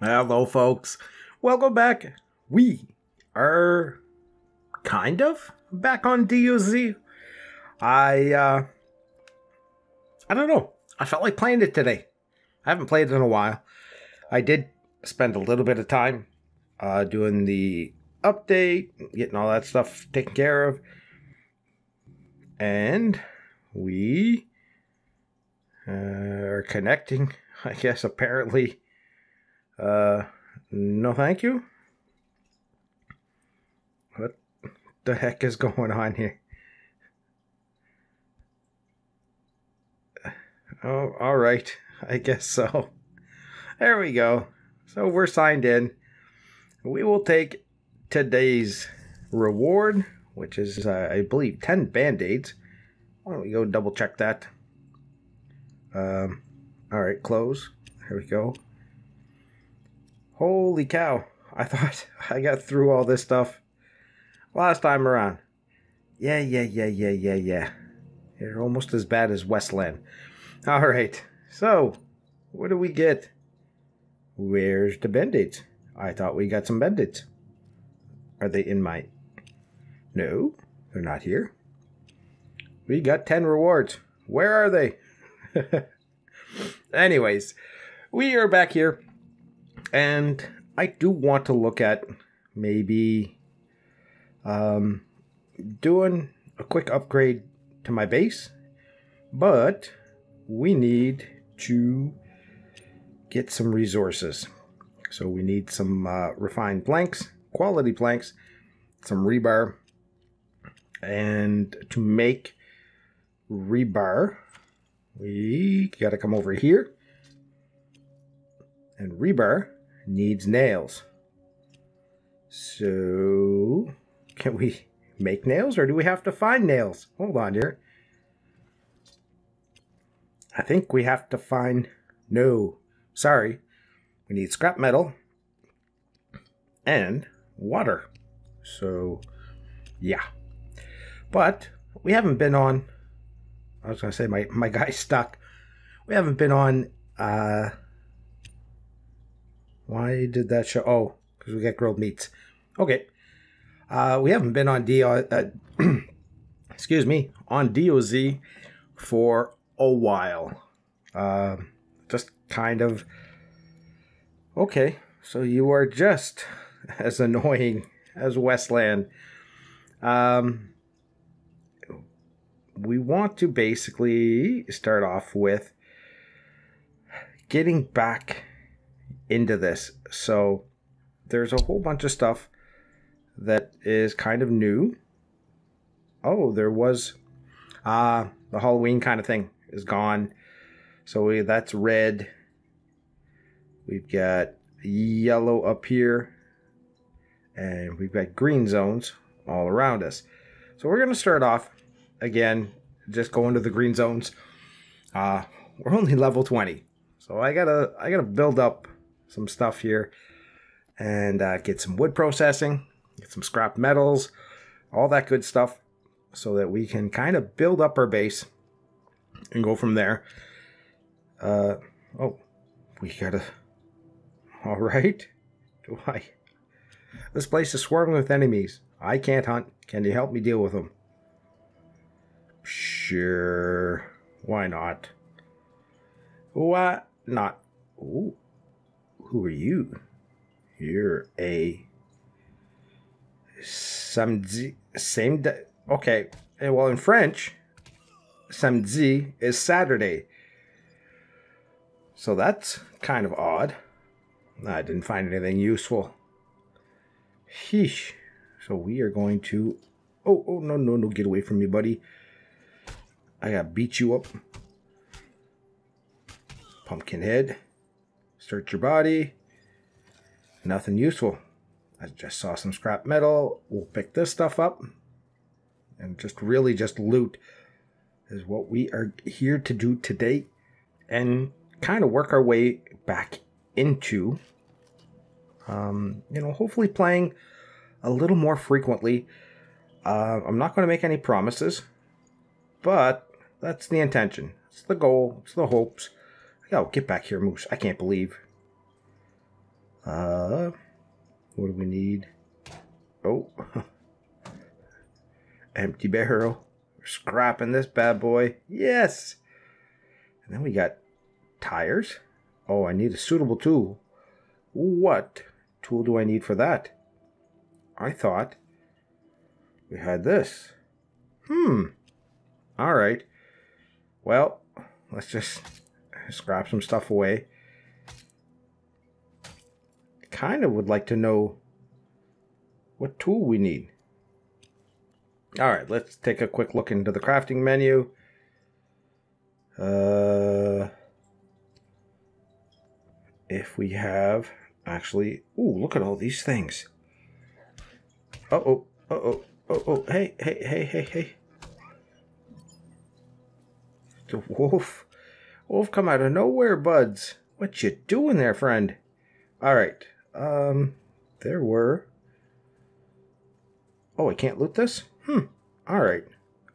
Hello, folks. Welcome back. We are kind of back on DOZ. I don't know. I felt like playing it today. I haven't played it in a while. I did spend a little bit of time doing the update, getting all that stuff taken care of. And we are connecting, I guess, apparently. No thank you? What the heck is going on here? Oh, alright. I guess so. There we go. So we're signed in. We will take today's reward, which is, I believe, 10 Band-Aids. Why don't we go double check that? Alright, close. Here we go. Holy cow, I thought I got through all this stuff last time around. Yeah. You're almost as bad as Westland. Alright, so, what do we get? Where's the Band-Aids? I thought we got some Band-Aids. Are they in my... No, they're not here. We got 10 rewards. Where are they? Anyways, we are back here. And I do want to look at maybe doing a quick upgrade to my base, but we need to get some resources. So we need some refined planks, quality planks, some rebar, and to make rebar, we gotta come over here, and rebar needs nails. So can we make nails, or do we have to find nails? Hold on here. I think we have to find... No, sorry. We need scrap metal and water. So yeah. But we haven't been on... I was going to say my guy's stuck. We haven't been on... Why did that show? Oh, because we got grilled meats. Okay. We haven't been on DOZ for a while. Just kind of... Okay, so you are just as annoying as Westland. We want to basically start off with getting back into this. So there's a whole bunch of stuff that is kind of new. Oh, there was the Halloween kind of thing is gone, so that's red. We've got yellow up here, and we've got green zones all around us. So we're gonna start off again just going to the green zones. We're only level 20, so I gotta build up some stuff here and get some wood processing, get some scrap metals, all that good stuff, so that we can kind of build up our base and go from there. Oh, we gotta... All right. Do I... This place is swarming with enemies. I can't hunt. Can you help me deal with them? Sure. Why not? Why not? Ooh. Who are you? You're a... Samedi... Same day... Okay. Well, in French, samedi is Saturday. So that's kind of odd. I didn't find anything useful. Sheesh. So we are going to... Oh, no. Get away from me, buddy. I gotta beat you up. Pumpkin head. Search your body. Nothing useful. I just saw some scrap metal. We'll pick this stuff up. And just loot is what we are here to do today. And kind of work our way back into, you know, hopefully playing a little more frequently. I'm not going to make any promises. But that's the intention. It's the goal. It's the hopes. Yo, get back here, Moose. I can't believe. What do we need? Oh, empty barrel. We're scrapping this bad boy. Yes. And then we got tires. Oh, I need a suitable tool. What tool do I need for that? I thought we had this. All right. Well, let's just scrap some stuff away. I kind of would like to know what tool we need. All right, let's take a quick look into the crafting menu. If we have actually, ooh, look at all these things. Hey. The wolf come out of nowhere, buds. What you doing there, friend? All right. There were. Oh, I can't loot this? All right.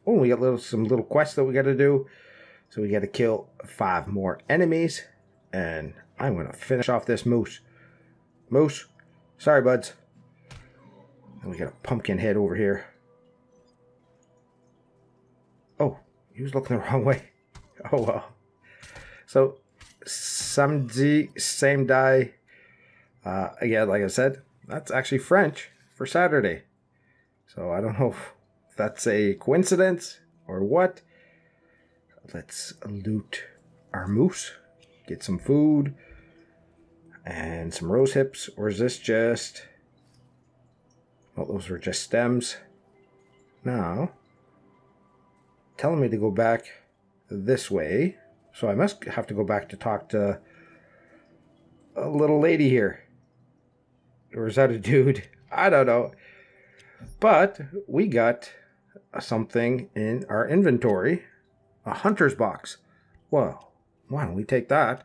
Oh, we got some little quests that we got to do. So we got to kill 5 more enemies, and I'm going to finish off this moose. Moose, sorry, buds. And we got a pumpkin head over here. Oh, he was looking the wrong way. Oh, well. So, same day. Again, like I said, that's actually French for Saturday. So, I don't know if that's a coincidence or what. Let's loot our moose. Get some food and some rose hips. Or is this just... well, those were just stems. Now, telling me to go back this way. So I must have to go back to talk to a little lady here. Or is that a dude? I don't know. But we got something in our inventory. A hunter's box. Whoa. Why don't we take that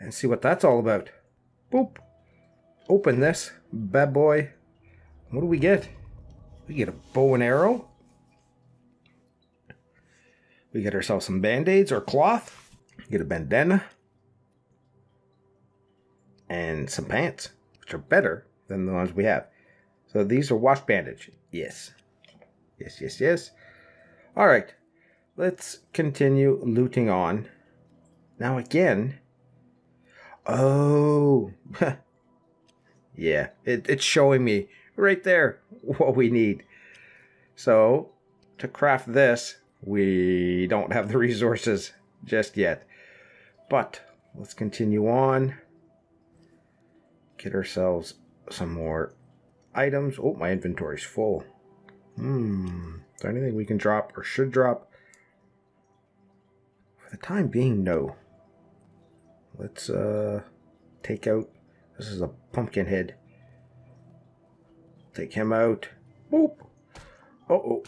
and see what that's all about? Boop. Open this bad boy. What do we get? We get a bow and arrow. We get ourselves some band-aids or cloth. Get a bandana. And some pants, which are better than the ones we have. So these are wash bandage. Yes. Yes, yes, yes. All right. Let's continue looting on. Now again, oh, yeah, it's showing me right there what we need. So to craft this, we don't have the resources just yet. But let's continue on. Get ourselves some more items. Oh, my inventory's full. Is there anything we can drop or should drop? For the time being, no. Let's take out, this is a pumpkin head. Take him out. Boop. Uh-oh.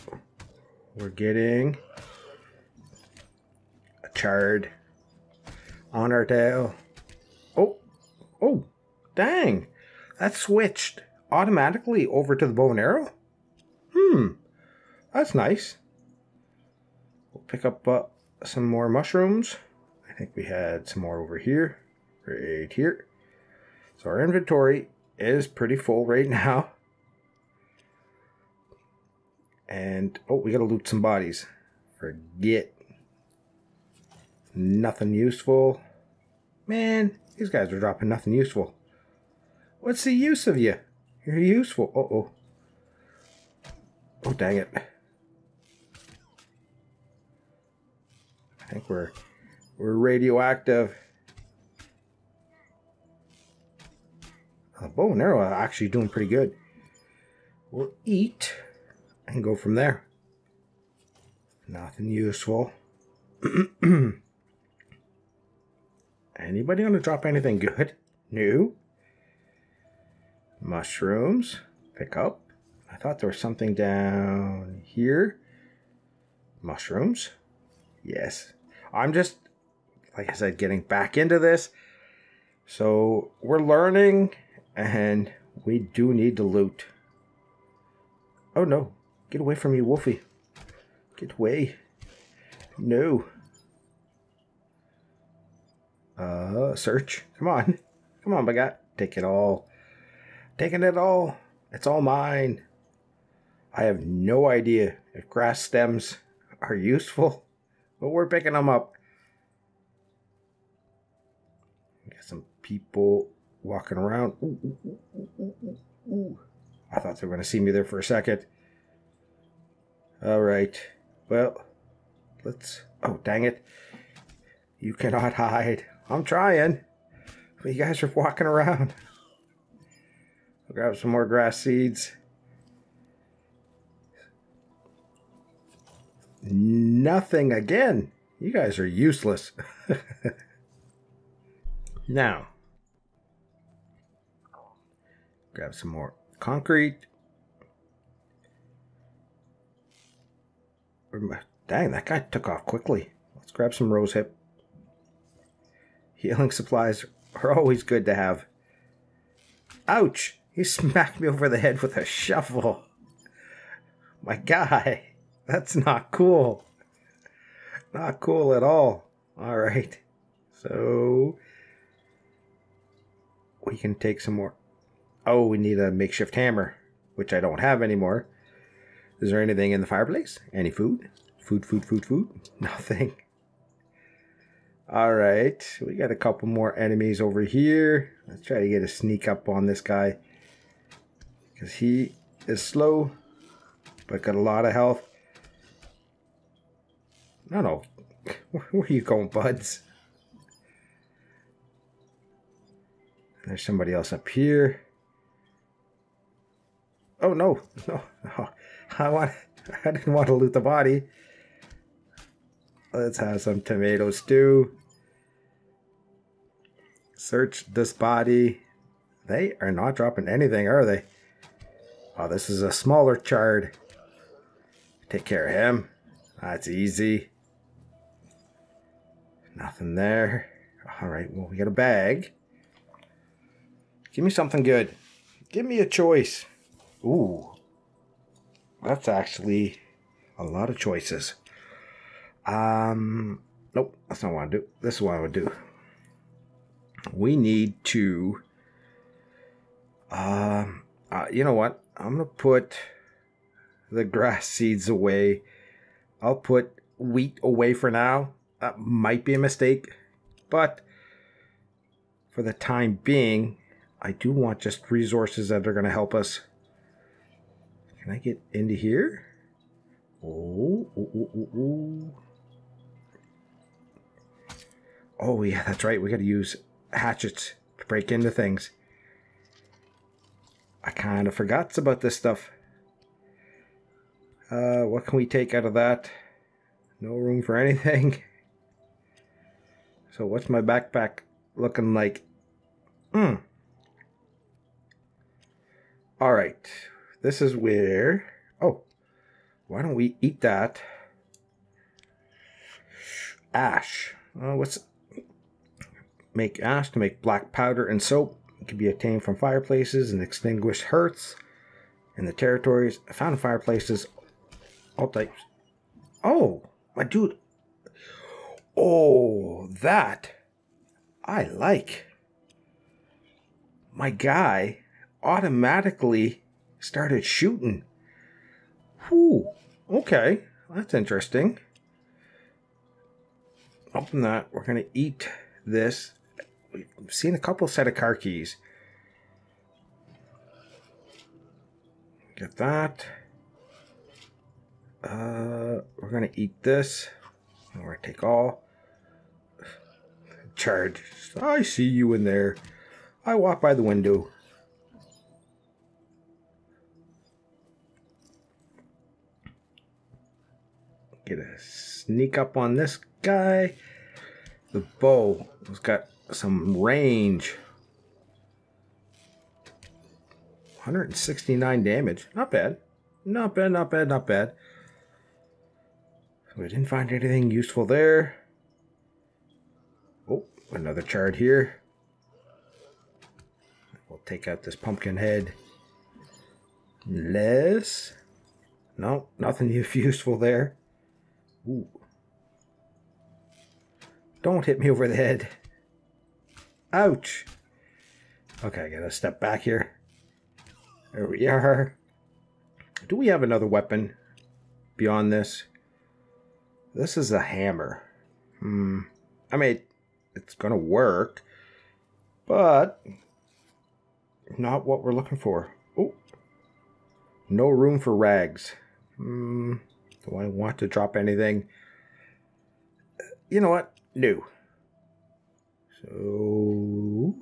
We're getting a chard on our tail. Oh, dang. That switched automatically over to the bow and arrow. That's nice. We'll pick up some more mushrooms. I think we had some more over here. Right here. So our inventory is pretty full right now. And, oh, we gotta loot some bodies. Forget. Nothing useful. Man, these guys are dropping nothing useful. What's the use of you? You're useful. Uh-oh. Oh, dang it. I think we're radioactive. The bow and arrow are actually doing pretty good. We'll eat... and go from there. Nothing useful. Anybody want to drop anything good? New? Mushrooms. Pick up. I thought there was something down here. Mushrooms. Yes. I'm just, like I said, getting back into this. So we're learning and we do need to loot. Oh no. Get away from me, Wolfie. Get away. No. Search. Come on. Come on, my guy. Take it all. Taking it all. It's all mine. I have no idea if grass stems are useful, but we're picking them up. Got some people walking around. Ooh, ooh, ooh, ooh, ooh, ooh. I thought they were going to see me there for a second. All right. Well, let's... Oh, dang it. You cannot hide. I'm trying. But you guys are walking around. I'll grab some more grass seeds. Nothing again. You guys are useless. Now, grab some more concrete. Dang, that guy took off quickly. Let's grab some rose hip. Healing supplies are always good to have. Ouch! He smacked me over the head with a shovel. My guy, that's not cool. Not cool at all. Alright, so we can take some more. Oh, we need a makeshift hammer, which I don't have anymore. Is there anything in the fireplace? Any food? Food, food, food, food? Nothing. Alright, we got a couple more enemies over here. Let's try to get a sneak up on this guy, because he is slow, but got a lot of health. No. Where are you going, buds? There's somebody else up here. Oh, no. I didn't want to loot the body. Let's have some tomato stew. Search this body. They are not dropping anything, are they? Oh, this is a smaller chard. Take care of him. That's easy. Nothing there. All right, well, we got a bag. Give me something good. Give me a choice. Ooh. That's actually a lot of choices. Nope, that's not what I want to do. This is what I would do. We need to... you know what? I'm going to put the grass seeds away. I'll put wheat away for now. That might be a mistake. But for the time being, I do want just resources that are going to help us. Can I get into here? Oh, oh, oh, oh, oh. Oh, yeah, that's right. We got to use hatchets to break into things. I kind of forgot about this stuff. What can we take out of that? No room for anything. So what's my backpack looking like? All right. This is where... Oh, why don't we eat that? Ash. What's... Make ash to make black powder and soap. It can be obtained from fireplaces and extinguished hearths in the territories. I found fireplaces, all types. Oh, my dude. Oh, that I like. My guy automatically started shooting. Whew. Okay, that's interesting. Open that. We're going to eat this. We've seen a couple set of car keys. Get that. We're going to eat this. And we're going to take all. Charge. I see you in there. I walk by the window. Get a sneak up on this guy. The bow has got some range. 169 damage. Not bad. Not bad, not bad, not bad. We didn't find anything useful there. Oh, another chard here. We'll take out this pumpkin head. Less. No, nothing useful there. Ooh. Don't hit me over the head. Ouch. Okay, I gotta step back here. There we are. Do we have another weapon beyond this? This is a hammer. I mean, it's gonna work, but not what we're looking for. Oh, no room for rags. Do I want to drop anything? You know what? No. So,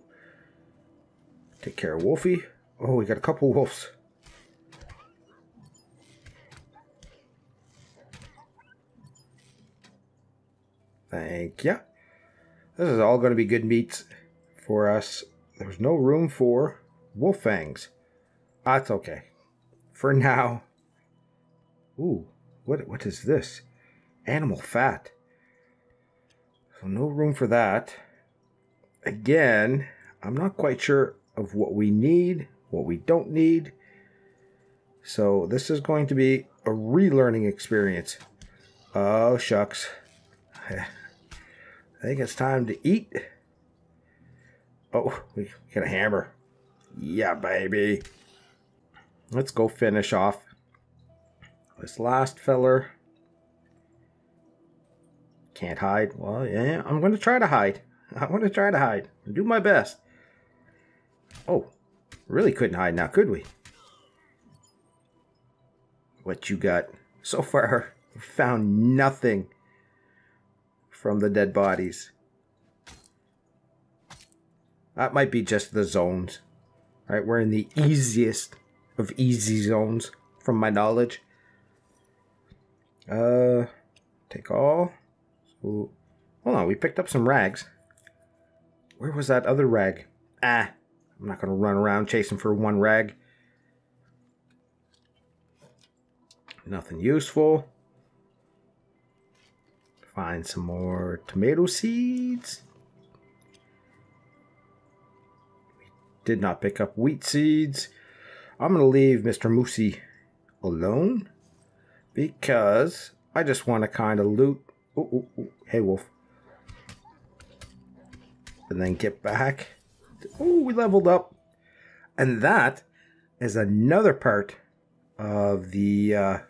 take care of Wolfie. Oh, we got a couple wolves. Thank you. This is all going to be good meats for us. There's no room for wolf fangs. That's okay. For now. Ooh, what is this? Animal fat. So no room for that. Again, I'm not quite sure of what we need, what we don't need. So this is going to be a relearning experience. Oh, shucks. I think it's time to eat. Oh, we got a hammer. Yeah, baby. Let's go finish off this last feller. Can't hide. Well, yeah, I'm going to try to hide. I want to try to hide. I'll do my best. Oh, really couldn't hide now, could we? What you got? So far, found nothing from the dead bodies. That might be just the zones. All right, we're in the easiest of easy zones, from my knowledge. Take all. So, hold on, we picked up some rags. Where was that other rag? Ah, I'm not going to run around chasing for one rag. Nothing useful. Find some more tomato seeds. We did not pick up wheat seeds. I'm going to leave Mr. Moosey alone because I just want to kind of loot. Ooh, ooh, ooh. Hey, wolf. And then get back. Oh, we leveled up. And that is another part of the, I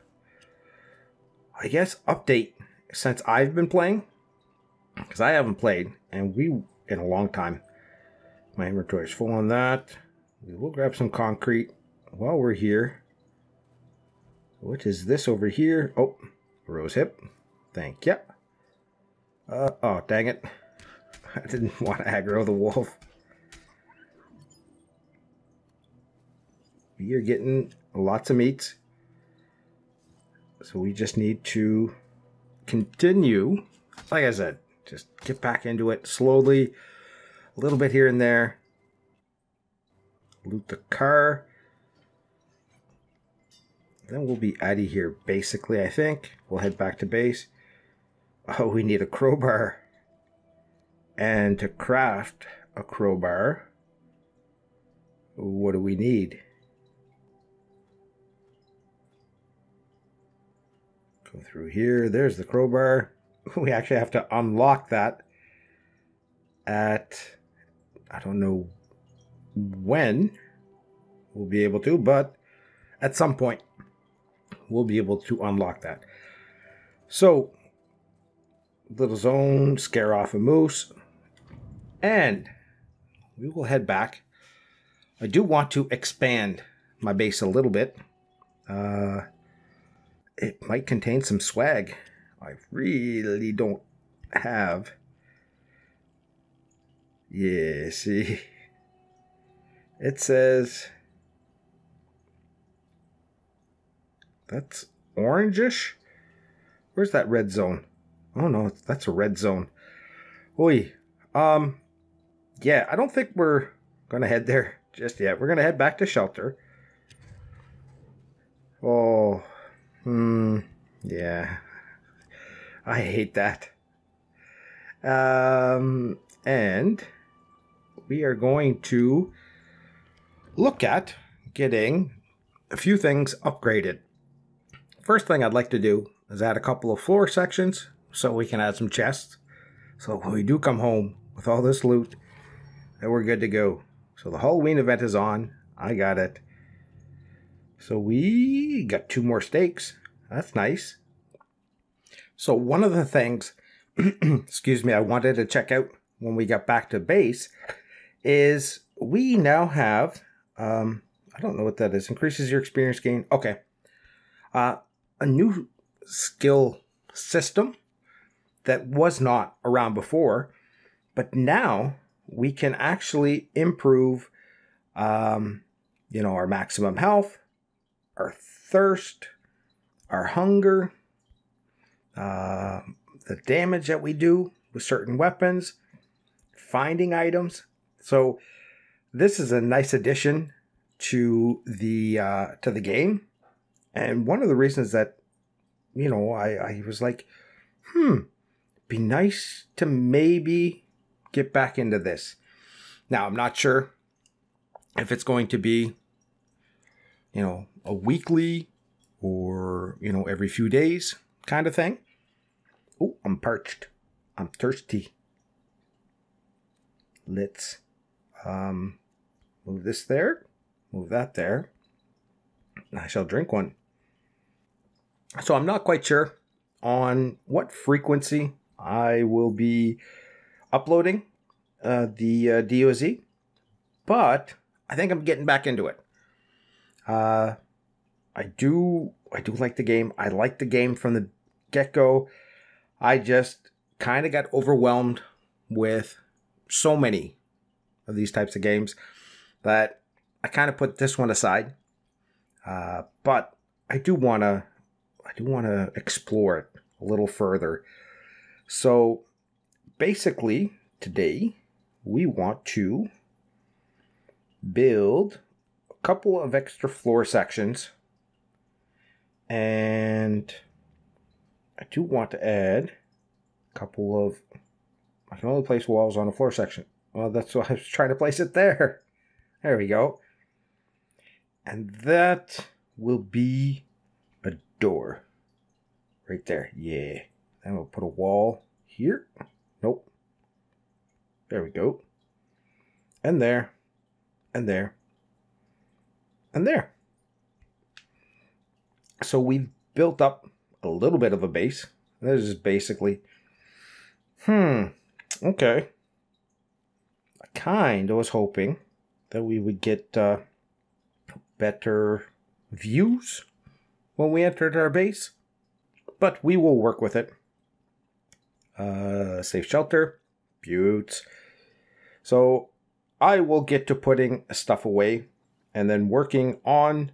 guess, update since I've been playing. Because I haven't played, and in a long time. My inventory is full on that. We will grab some concrete while we're here. What is this over here? Oh, rose hip. Thank you. Oh, dang it. I didn't want to aggro the wolf. You're getting lots of meats. So we just need to continue. Like I said, just get back into it slowly. A little bit here and there. Loot the car. Then we'll be out of here, basically, I think. We'll head back to base. Oh, we need a crowbar. And to craft a crowbar, what do we need? Go through here. There's the crowbar. We actually have to unlock that at, I don't know when we'll be able to, but at some point we'll be able to unlock that. So, little zone, scare off a moose. And we will head back. I do want to expand my base a little bit. It might contain some swag I really don't have. Yeah, see? It says... That's orangish? Where's that red zone? Oh no, that's a red zone. Oy. Yeah, I don't think we're going to head there just yet. We're going to head back to shelter. Oh, yeah. I hate that. And we are going to look at getting a few things upgraded. First thing I'd like to do is add a couple of floor sections so we can add some chests. So when we do come home with all this loot, then we're good to go. So the Halloween event is on. I got it. So we got 2 more steaks. That's nice. So one of the things, excuse me, I wanted to check out when we got back to base is we now have, I don't know what that is, increases your experience gain. Okay. A new skill system that was not around before, but now we can actually improve, you know, our maximum health, our thirst, our hunger, the damage that we do with certain weapons, finding items. So this is a nice addition to the game. And one of the reasons that, you know, I was like, be nice to maybe get back into this. Now, I'm not sure if it's going to be, you know, a weekly or, you know, every few days kind of thing. Oh, I'm parched. I'm thirsty. Let's move this there. Move that there. I shall drink one. So I'm not quite sure on what frequency I will be uploading the DOZ, but I think I'm getting back into it. I do like the game. I liked the game from the get-go. I just kind of got overwhelmed with so many of these types of games that I kind of put this one aside. But I do want to explore it a little further. So basically today we want to build a couple of extra floor sections, and I do want to add a couple of, I can only place walls on a floor section. Well, that's why I was trying to place it there. There we go. And that will be a door right there. Yeah. Then we'll put a wall here. Nope. There we go. And there. And there. And there. So we've built up a little bit of a base. This is basically, okay. I kind of was hoping that we would get better views when we entered our base, but we will work with it. Safe shelter, buttes. So I will get to putting stuff away and then working on,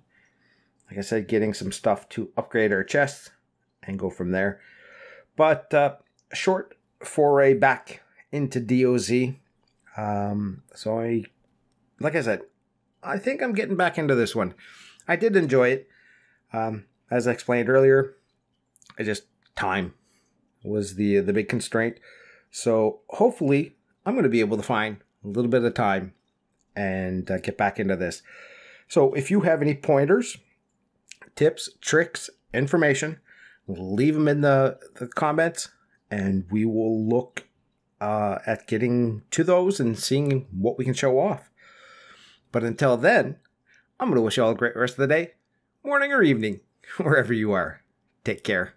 like I said, getting some stuff to upgrade our chests and go from there. But a short foray back into DOZ. So I, like I said, I think I'm getting back into this one. I did enjoy it. As I explained earlier, I just, time was the big constraint. So hopefully I'm going to be able to find a little bit of time and get back into this. So if you have any pointers, tips, tricks, information, leave them in the comments, and we will look at getting to those and seeing what we can show off. But until then, I'm going to wish you all a great rest of the day, morning or evening, wherever you are. Take care.